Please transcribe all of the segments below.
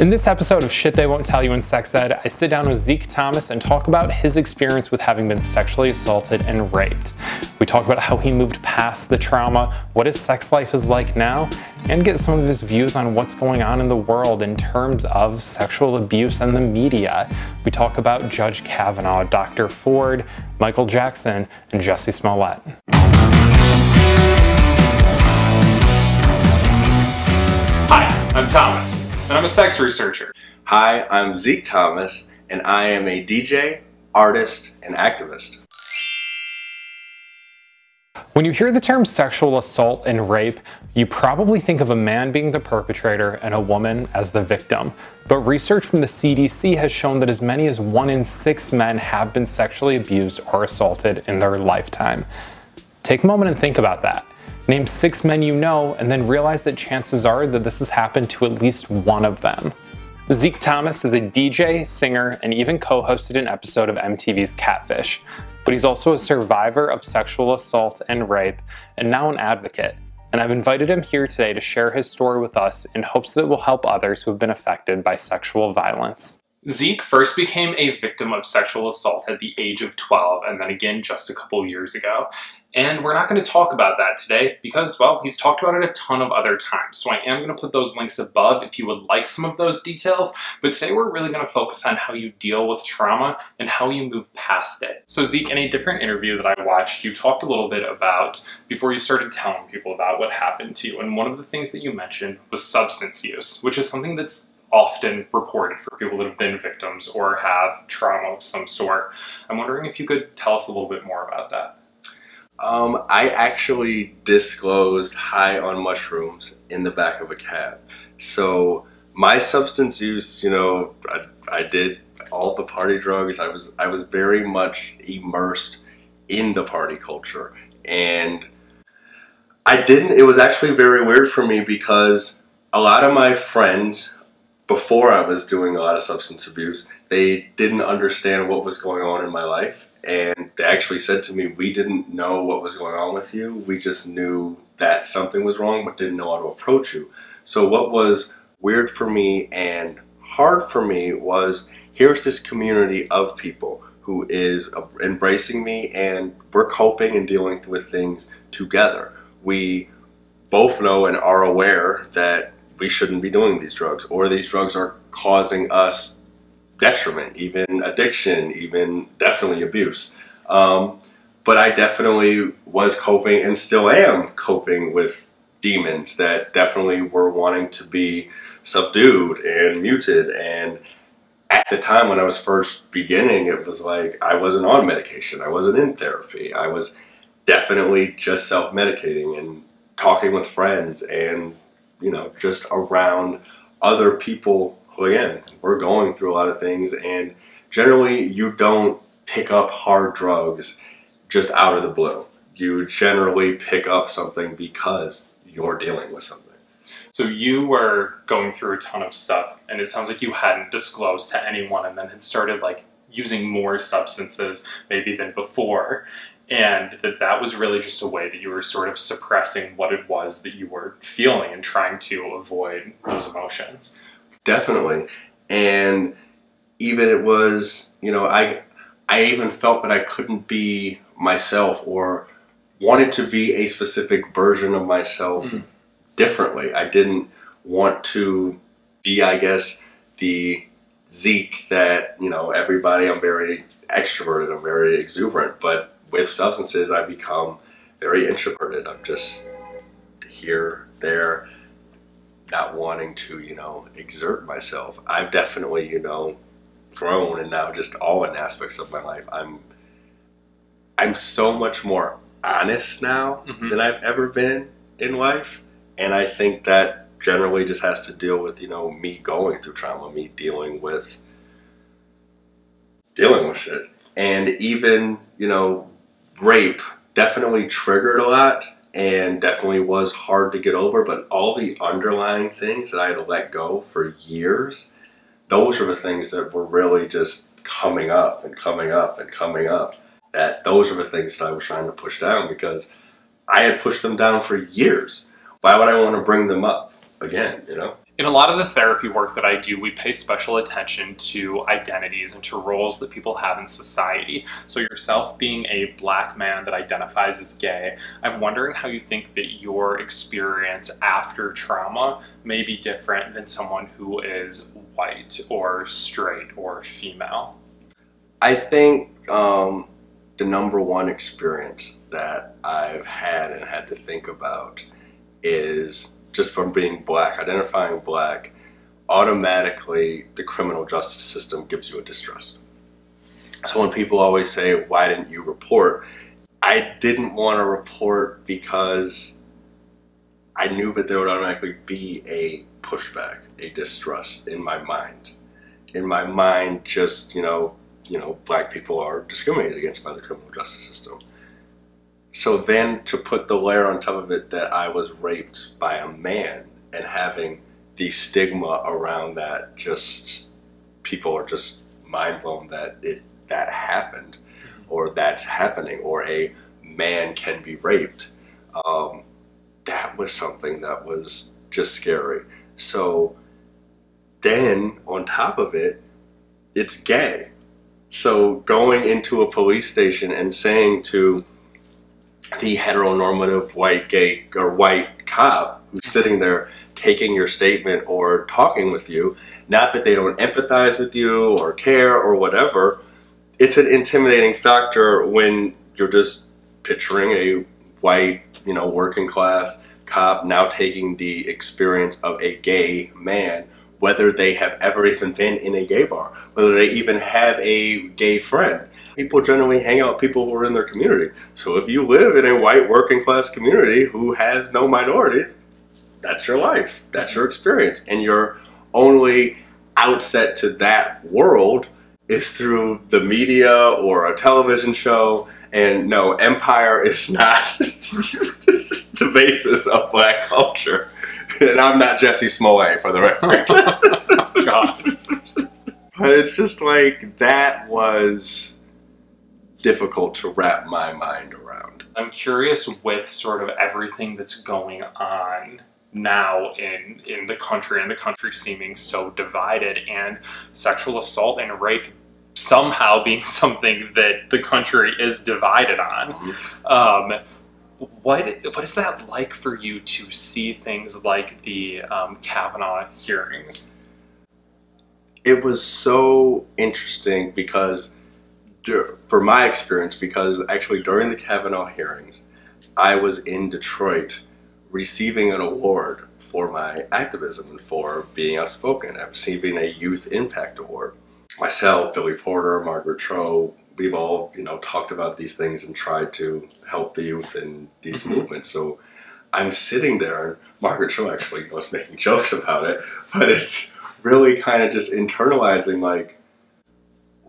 In this episode of Shit They Won't Tell You in Sex Ed, I sit down with Zeke Thomas and talk about his experience with having been sexually assaulted and raped. We talk about how he moved past the trauma, what his sex life is like now, and get some of his views on what's going on in the world in terms of sexual abuse and the media. We talk about Judge Kavanaugh, Dr. Ford, Michael Jackson, and Jussie Smollett. Hi, I'm Thomas, and I'm a sex researcher. Hi, I'm Zeke Thomas, and I am a DJ, artist, and activist. When you hear the term sexual assault and rape, you probably think of a man being the perpetrator and a woman as the victim. But research from the CDC has shown that as many as 1 in 6 men have been sexually abused or assaulted in their lifetime. Take a moment and think about that. Name 6 men you know, and then realize that chances are that this has happened to at least one of them. Zeke Thomas is a DJ, singer, and even co-hosted an episode of MTV's Catfish. But he's also a survivor of sexual assault and rape, and now an advocate. And I've invited him here today to share his story with us in hopes that it will help others who have been affected by sexual violence. Zeke first became a victim of sexual assault at the age of 12, and then again just a couple years ago. And we're not going to talk about that today because, well, he's talked about it a ton of other times. So I am going to put those links above if you would like some of those details. But today we're really going to focus on how you deal with trauma and how you move past it. So Zeke, in a different interview that I watched, you talked a little bit about before you started telling people about what happened to you. And one of the things that you mentioned was substance use, which is something that's often reported for people that have been victims or have trauma of some sort. I'm wondering if you could tell us a little bit more about that. I actually disclosed high on mushrooms in the back of a cab. So my substance use, you know, I did all the party drugs. I was very much immersed in the party culture, and it was actually very weird for me because a lot of my friends, before I was doing a lot of substance abuse, they didn't understand what was going on in my life. And they actually said to me, we didn't know what was going on with you. We just knew that something was wrong, but didn't know how to approach you. So what was weird for me and hard for me was, here's this community of people who is embracing me, and we're coping and dealing with things together. We both know and are aware that we shouldn't be doing these drugs, or these drugs are causing us detriment, even addiction, even definitely abuse. But I definitely was coping and still am coping with demons that definitely were wanting to be subdued and muted. And at the time when I was first beginning, it was like I wasn't on medication. I wasn't in therapy. I was definitely just self-medicating and talking with friends and, you know, just around other people. Again, we're going through a lot of things, and generally you don't pick up hard drugs just out of the blue. You generally pick up something because you're dealing with something. So you were going through a ton of stuff, and it sounds like you hadn't disclosed to anyone, and then had started like using more substances maybe than before, and that was really just a way that you were sort of suppressing what it was that you were feeling and trying to avoid those emotions. Definitely. And even it was, you know, I even felt that I couldn't be myself, or wanted to be a specific version of myself differently. I didn't want to be, I guess, the Zeke that, you know, everybody, I'm very extroverted, I'm very exuberant, but with substances I become very introverted. I'm just here, there, not wanting to, you know, exert myself. I've definitely, you know, grown, and now just all in aspects of my life. I'm so much more honest now than I've ever been in life. And I think that generally just has to deal with, you know, me going through trauma, me dealing with shit. And even, you know, rape definitely triggered a lot, and definitely was hard to get over, but all the underlying things that I had to let go for years, those are the things that were really just coming up and coming up and coming up. That those are the things that I was trying to push down, because I had pushed them down for years. Why would I want to bring them up again, you know? In a lot of the therapy work that I do, we pay special attention to identities and to roles that people have in society. So yourself being a black man that identifies as gay, I'm wondering how you think that your experience after trauma may be different than someone who is white or straight or female. I think the number one experience that I've had and had to think about is just from being black, identifying black, automatically the criminal justice system gives you a distrust. So when people always say, why didn't you report? I didn't want to report because I knew that there would automatically be a pushback, a distrust in my mind. In my mind, just, you know, black people are discriminated against by the criminal justice system. So then to put the layer on top of it that I was raped by a man and having the stigma around that, just people are just mind blown that that happened or that's happening or a man can be raped. That was something that was just scary. So then on top of it, it's gay. So going into a police station and saying to the heteronormative white gay or white cop who's sitting there taking your statement or talking with you, not that they don't empathize with you or care or whatever, it's an intimidating factor when you're just picturing a white, you know, working class cop now taking the experience of a gay man, whether they have ever even been in a gay bar, whether they even have a gay friend. People generally hang out with people who are in their community. So if you live in a white working class community who has no minorities, that's your life, that's your experience. And your only outset to that world is through the media or a television show. And no, empire is not the basis of black culture. And I'm not Jussie Smollett, for the record. Oh, God. But it's just like, that was difficult to wrap my mind around. I'm curious with sort of everything that's going on now in the country, and the country seeming so divided, and sexual assault and rape somehow being something that the country is divided on. Mm-hmm. What is that like for you to see things like the Kavanaugh hearings? It was so interesting because, for my experience, because actually during the Kavanaugh hearings, I was in Detroit receiving an award for my activism and for being outspoken. I was receiving a Youth Impact Award. Myself, Billy Porter, Margaret Cho, we've all, you know, talked about these things and tried to help the youth in these movements. So I'm sitting there, and Margaret Cho actually was making jokes about it, but it's really kind of just internalizing, like,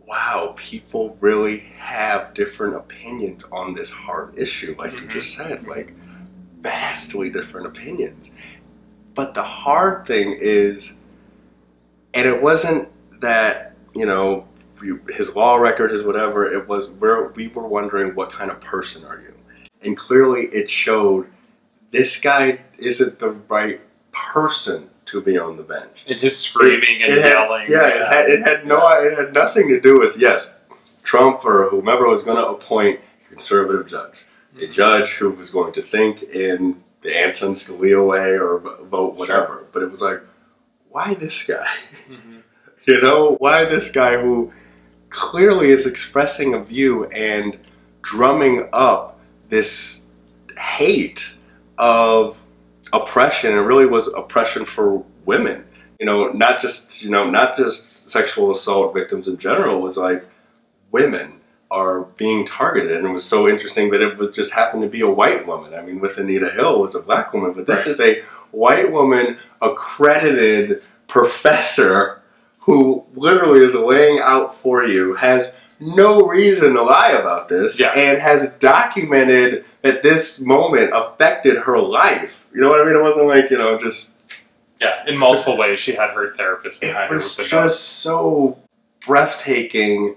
wow, people really have different opinions on this hard issue, like you just said, like vastly different opinions. But the hard thing is, and it wasn't that, you know, his law record, his whatever, it was where we were wondering, what kind of person are you? And clearly it showed this guy isn't the right person to be on the bench. And his screaming and yelling. Yeah, it had nothing to do with, yes, Trump or whomever was going to appoint a conservative judge. A judge who was going to think in the Anton Scalia way or vote whatever. Sure. But it was like, why this guy? Mm-hmm. You know, why this guy who clearly is expressing a view and drumming up this hate of oppression, and really was oppression for women, not just sexual assault victims in general. It was like women are being targeted, and it was so interesting that it was just happened to be a white woman. I mean, with Anita Hill was a black woman, but this is a white woman, accredited professor who literally is laying out for you, has no reason to lie about this, and has documented that this moment affected her life. You know what I mean? It wasn't like, you know, just... Yeah, in multiple ways, she had her therapist behind her. It was just so breathtaking,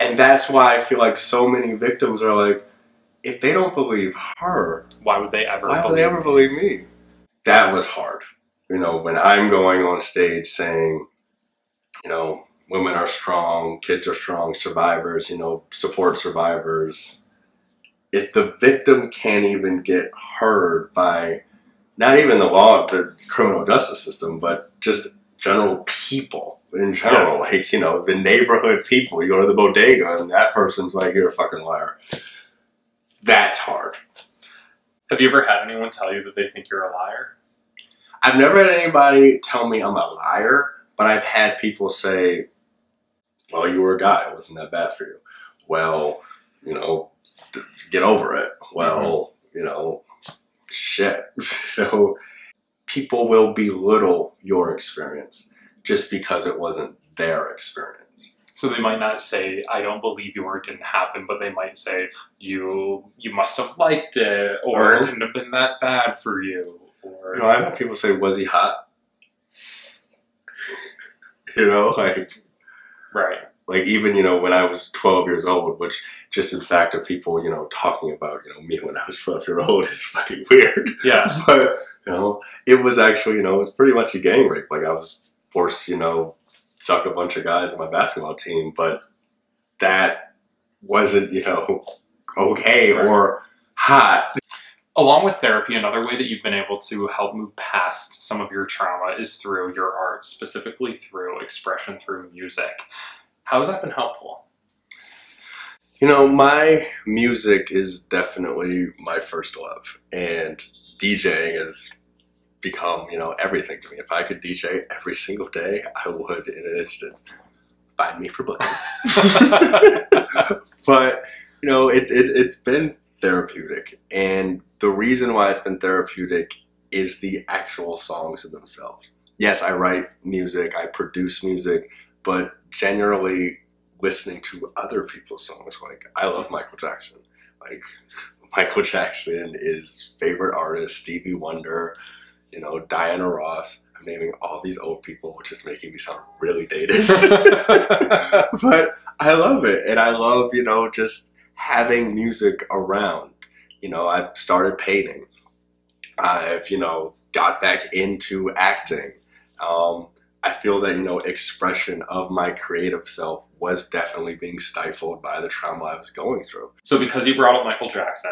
and that's why I feel like so many victims are like, if they don't believe her, why would they ever believe me? That was hard. you know, when I'm going on stage saying, you know, women are strong, kids are strong, survivors, you know, support survivors. If the victim can't even get heard by not even the law of the criminal justice system, but just general people in general, like, you know, the neighborhood people, you go to the bodega and that person's like, you're a fucking liar. That's hard. Have you ever had anyone tell you that they think you're a liar? I've never had anybody tell me I'm a liar, but I've had people say, well, you were a guy. It wasn't that bad for you. Well, you know, get over it. Well, you know, shit. So people will belittle your experience just because it wasn't their experience. So they might not say, I don't believe you or it didn't happen, but they might say, you must have liked it, or it couldn't have been that bad for you. Or, you know, I've had people say, was he hot? You know, like, right. Like even, you know, when I was 12 years old, which just in fact of people, you know, talking about, you know, me when I was 12 years old is fucking weird. Yeah. But, you know, it was actually, you know, it was pretty much a gang rape. Like I was forced, you know, suck a bunch of guys on my basketball team, but that wasn't, you know, okay or hot. Along with therapy, another way that you've been able to help move past some of your trauma is through your art, specifically through expression through music. How has that been helpful? You know, my music is definitely my first love, and DJing has become, you know, everything to me. If I could DJ every single day, I would in an instant. Find me for bookings. But, you know, it's been therapeutic, and the reason why it's been therapeutic is the actual songs themselves. Yes, I write music, I produce music, but generally listening to other people's songs. Like, I love Michael Jackson. Like, Michael Jackson is favorite artist, Stevie Wonder, you know, Diana Ross. I'm naming all these old people, which is making me sound really dated. But I love it, and I love, you know, just having music around. You know, I've started painting. I've, you know, got back into acting. I feel that, you know, expression of my creative self was definitely being stifled by the trauma I was going through. So because you brought up Michael Jackson,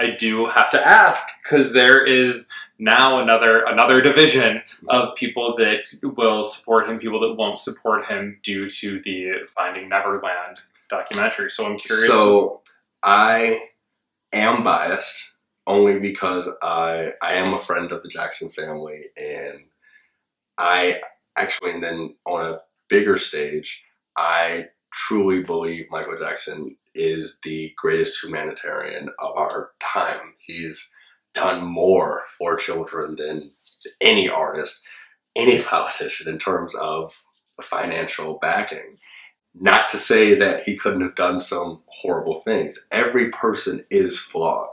I do have to ask, because there is now another division of people that will support him, people that won't support him due to the Finding Neverland documentary. So I'm curious. So I am biased only because I am a friend of the Jackson family, and I actually, and then on a bigger stage, I truly believe Michael Jackson is the greatest humanitarian of our time. He's done more for children than any artist, any politician, in terms of financial backing. Not to say that he couldn't have done some horrible things. Every person is flawed.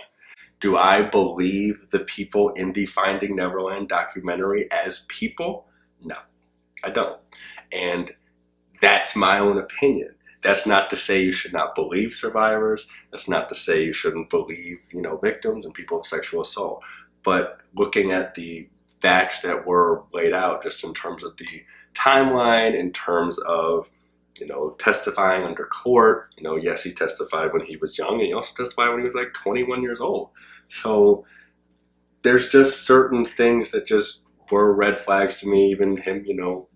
Do I believe the people in the Finding Neverland documentary as people? No, I don't. And that's my own opinion. That's not to say you should not believe survivors. That's not to say you shouldn't believe, you know, victims and people of sexual assault. But looking at the facts that were laid out, just in terms of the timeline, in terms of, you know, testifying under court. You know, yes, he testified when he was young, and he also testified when he was like 21 years old. So there's just certain things that just were red flags to me, even him, you know,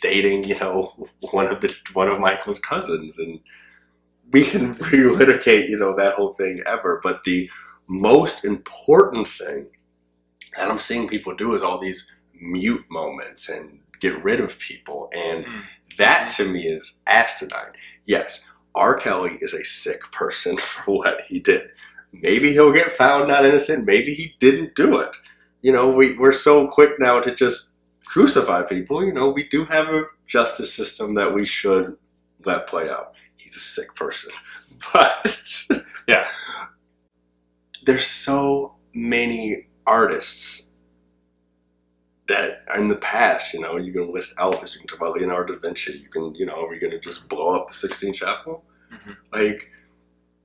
dating, you know, one of Michael's cousins. And we can relitigate, you know, that whole thing ever. But the most important thing that I'm seeing people do is all these mute moments and get rid of people, and that to me is asinine. Yes, R. Kelly is a sick person for what he did. Maybe he'll get found not innocent, maybe he didn't do it. You know, we're so quick now to just crucify people. You know, we do have a justice system that we should let play out. He's a sick person. But yeah, there's so many artists that in the past, you know, you can list Elvis, you can talk about Leonardo da Vinci, you can, you know, are we going to just blow up the Sistine Chapel? Like,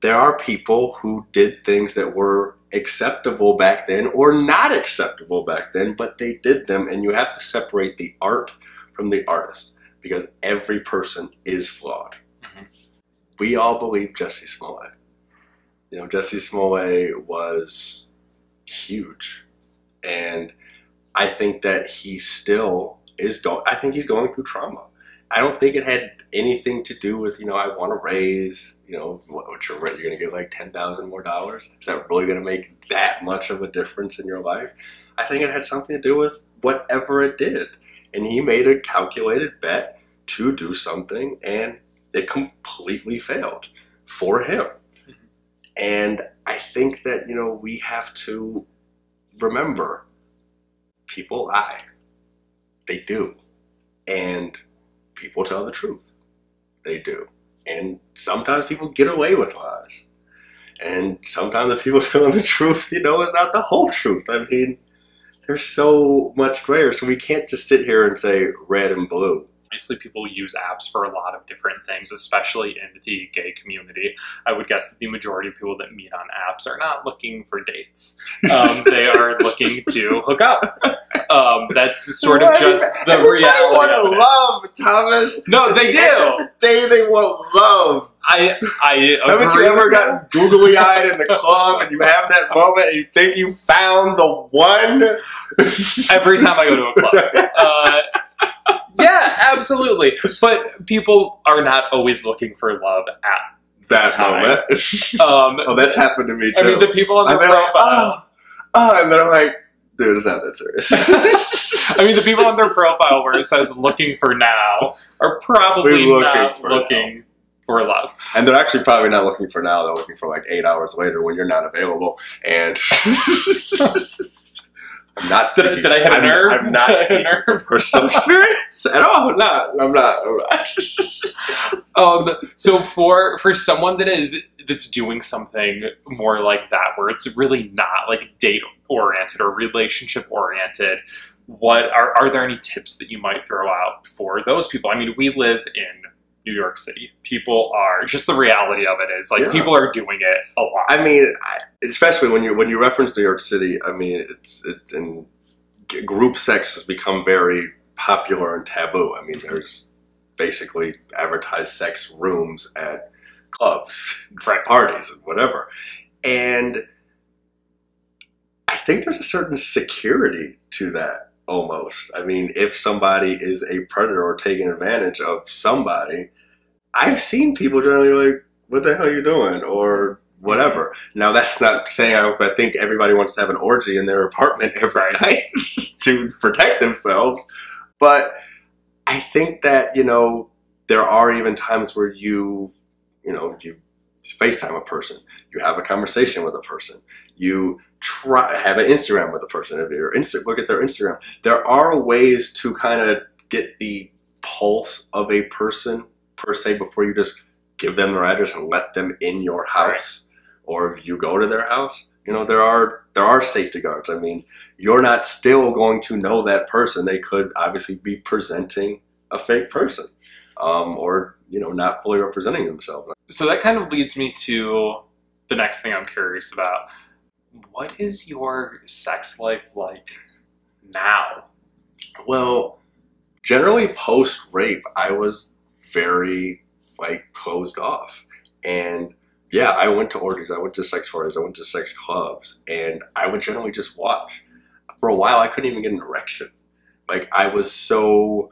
there are people who did things that were acceptable back then or not acceptable back then, but they did them, and you have to separate the art from the artist because every person is flawed. Mm-hmm. We all believe Jussie Smollett. You know, Jussie Smollett was huge, and I think that he still is going, I think he's going through trauma. I don't think it had anything to do with, you know, I want to raise, you know, what's your rent? You're going to get like $10,000 more dollars? Is that really going to make that much of a difference in your life? I think it had something to do with whatever it did. And he made a calculated bet to do something, and it completely failed for him. Mm-hmm. And I think that, you know, we have to remember people lie. They do. And people tell the truth. They do. And sometimes people get away with lies. And sometimes the people telling the truth, you know, is not the whole truth. I mean, there's so much greater. So we can't just sit here and say red and blue. Obviously, people use apps for a lot of different things, especially in the gay community. I would guess that the majority of people that meet on apps are not looking for dates. They are looking to hook up. That's sort of just the reality. They want to love, Thomas. No, they do. At the end of the day, they want love. I haven't you ever gotten googly-eyed in the club and you have that moment and you think you found the one? Every time I go to a club. Yeah, absolutely. But people are not always looking for love at that moment. Oh, that's happened to me too. I mean, the people on the profile. Like, oh, and they're like, dude, it's not that serious. I mean, the people on their profile where it says looking for now are probably not looking for love. And they're actually probably not looking for now. They're looking for like 8 hours later when you're not available. And I'm not speaking. Did I hit a nerve? I'm not speaking from personal experience at all. No, I'm not. I'm not. So for someone that's doing something more like that, where it's really not like date-oriented or relationship-oriented, what are there any tips that you might throw out for those people? I mean, we live in New York City. People are just the reality of it is like people are doing it a lot. I mean, especially when you reference New York City, I mean, and group sex has become very popular and taboo. I mean, there's basically advertised sex rooms at clubs, parties, and whatever. And I think there's a certain security to that. Almost. I mean, if somebody is a predator or taking advantage of somebody, I've seen people generally like, what the hell are you doing? Or whatever. Now, that's not saying I think everybody wants to have an orgy in their apartment every night to protect themselves. But I think that, you know, there are even times where you FaceTime a person, you have a conversation with a person, you try have an Instagram with a person, if you're look at their Instagram. There are ways to kind of get the pulse of a person per se before you just give them their address and let them in your house, or if you go to their house. You know, there are safety guards. I mean, you're not still going to know that person. They could obviously be presenting a fake person, or you know, not fully representing themselves. So that kind of leads me to the next thing I'm curious about. What is your sex life like now? Well, generally post-rape, I was very, like, closed off. And, yeah, I went to orgies, I went to sex parties, I went to sex clubs, and I would generally just watch. For a while, I couldn't even get an erection. Like, I was so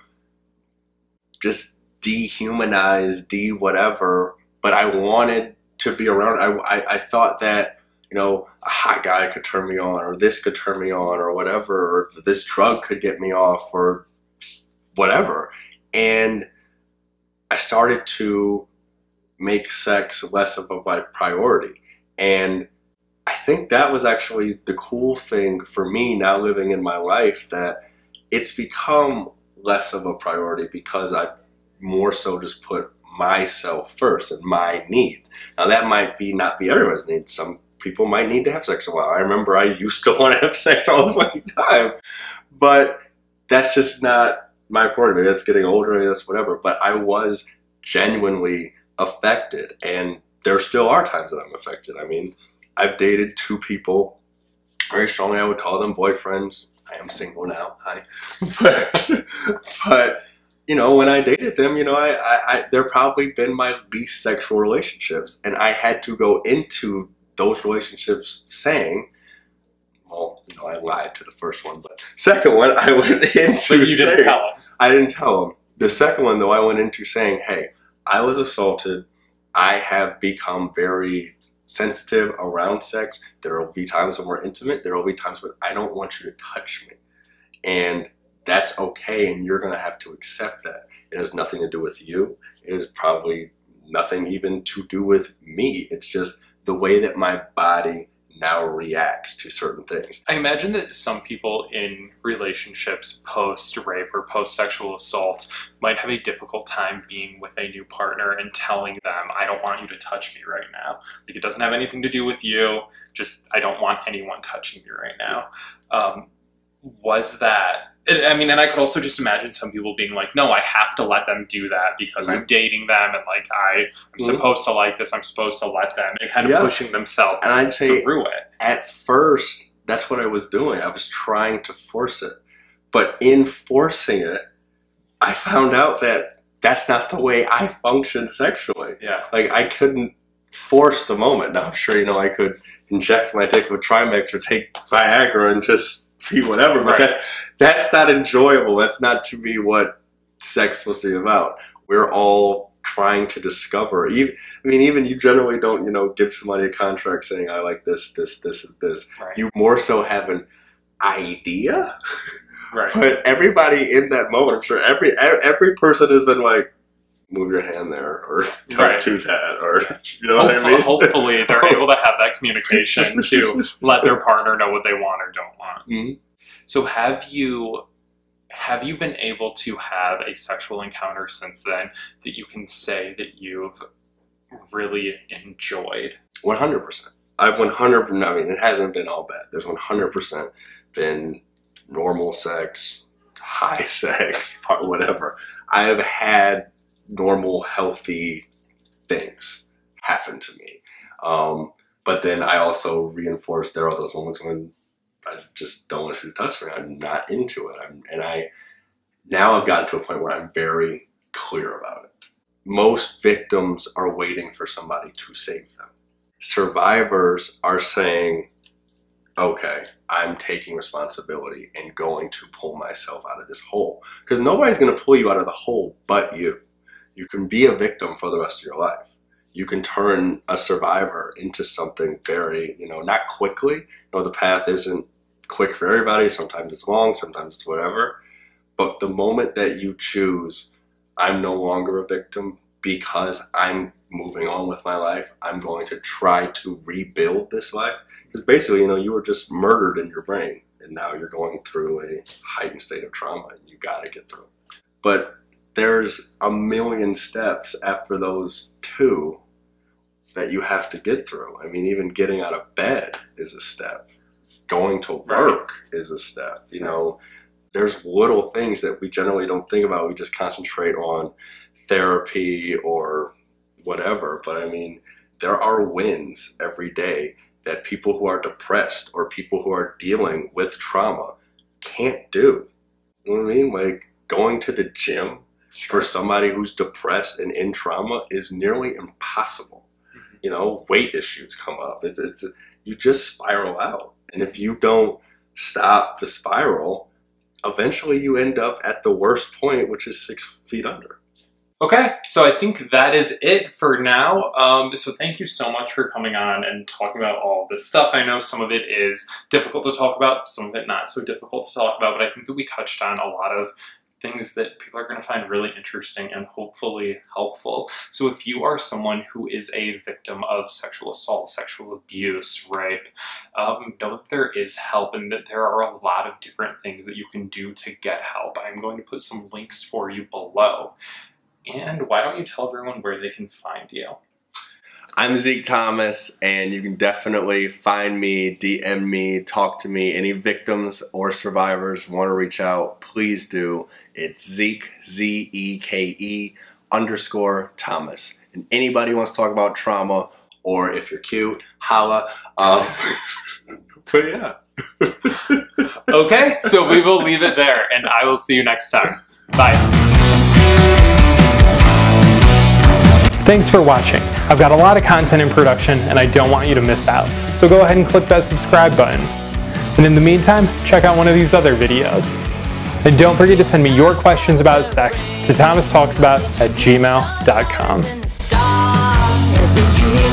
just dehumanized, whatever, but I wanted to be around. I thought that, you know, a hot guy could turn me on, or this could turn me on, or whatever, or this drug could get me off, or whatever. And I started to make sex less of a priority. And I think that was actually the cool thing for me now living in my life, that it's become less of a priority because I've more so just put myself first and my needs. Now that might be not be everyone's needs. Some people might need to have sex a while. I remember I used to want to have sex all the fucking time, but that's just not my priority. Maybe that's getting older, maybe that's whatever, but I was genuinely affected, and there still are times that I'm affected. I mean, I've dated two people very strongly. I would call them boyfriends. I am single now. Hi. But you know, when I dated them, you know, they're probably been my least sexual relationships, and I had to go into those relationships saying, well, you know, I lied to the first one, but second one I went into. But you didn't tell him. I didn't tell him. The second one, though, I went into saying, hey, I was assaulted. I have become very sensitive around sex. There will be times when we're intimate. There will be times when I don't want you to touch me. And that's okay, and you're going to have to accept that. It has nothing to do with you. It is probably nothing even to do with me. It's just the way that my body now reacts to certain things. I imagine that some people in relationships post-rape or post-sexual assault might have a difficult time being with a new partner and telling them, I don't want you to touch me right now. Like, it doesn't have anything to do with you. Just, I don't want anyone touching me right now. Was that, I mean, and I could also just imagine some people being like, no, I have to let them do that because I'm dating them and like, I'm supposed to like this, I'm supposed to let them, and kind of pushing themselves and I'd say through it. At first, that's what I was doing. I was trying to force it, but in forcing it, I found out that that's not the way I function sexually. Yeah. Like, I couldn't force the moment. Now, I'm sure, you know, I could inject my dick with Trimex or take Viagra and just be whatever, but that's not enjoyable. That's not to be what sex was to be about. We're all trying to discover. Even, I mean, even you generally don't, you know, give somebody a contract saying I like this, this, this, and this. Right. You more so have an idea. Right. But everybody in that moment, I'm sure every person has been like, move your hand there, or don't do that, or you know what I mean? Hopefully they're able to have that communication to let their partner know what they want or don't want. Mm-hmm. So have you been able to have a sexual encounter since then that you can say that you've really enjoyed? 100%. I mean, it hasn't been all bad. There's 100% been normal sex, high sex, whatever. I have had normal, healthy things happen to me. But then I also reinforce there are those moments when I just don't want you to touch me. I'm not into it. Now I've gotten to a point where I'm very clear about it. Most victims are waiting for somebody to save them. Survivors are saying, okay, I'm taking responsibility and going to pull myself out of this hole. Because nobody's going to pull you out of the hole but you. You can be a victim for the rest of your life. You can turn a survivor into something very, you know, not quickly. You know, the path isn't quick for everybody. Sometimes it's long, sometimes it's whatever. But the moment that you choose, I'm no longer a victim because I'm moving on with my life. I'm going to try to rebuild this life. Because basically, you know, you were just murdered in your brain. And now you're going through a heightened state of trauma. And you got to get through it. But there's a million steps after those two that you have to get through. I mean, even getting out of bed is a step. Going to work is a step. You know, there's little things that we generally don't think about. We just concentrate on therapy or whatever. But I mean, there are wins every day that people who are depressed or people who are dealing with trauma can't do. You know what I mean? Like, going to the gym for somebody who's depressed and in trauma is nearly impossible. Mm-hmm. You know, weight issues come up. You just spiral out. And if you don't stop the spiral, eventually you end up at the worst point, which is 6 feet under. Okay, so I think that is it for now. So thank you so much for coming on and talking about all this stuff. I know some of it is difficult to talk about, some of it not so difficult to talk about, but I think that we touched on a lot of things that people are going to find really interesting and hopefully helpful. So if you are someone who is a victim of sexual assault, sexual abuse, rape, know that there is help and that there are a lot of different things that you can do to get help. I'm going to put some links for you below. And why don't you tell everyone where they can find you? I'm Zeke Thomas, and you can definitely find me, DM me, talk to me. Any victims or survivors want to reach out, please do. It's Zeke, Z-E-K-E, _Thomas. And anybody who wants to talk about trauma or if you're cute, holla. But yeah. Okay, so we will leave it there, and I will see you next time. Bye. Thanks for watching. I've got a lot of content in production, and I don't want you to miss out. So go ahead and click that subscribe button. And in the meantime, check out one of these other videos. And don't forget to send me your questions about sex to thomastalksabout@gmail.com.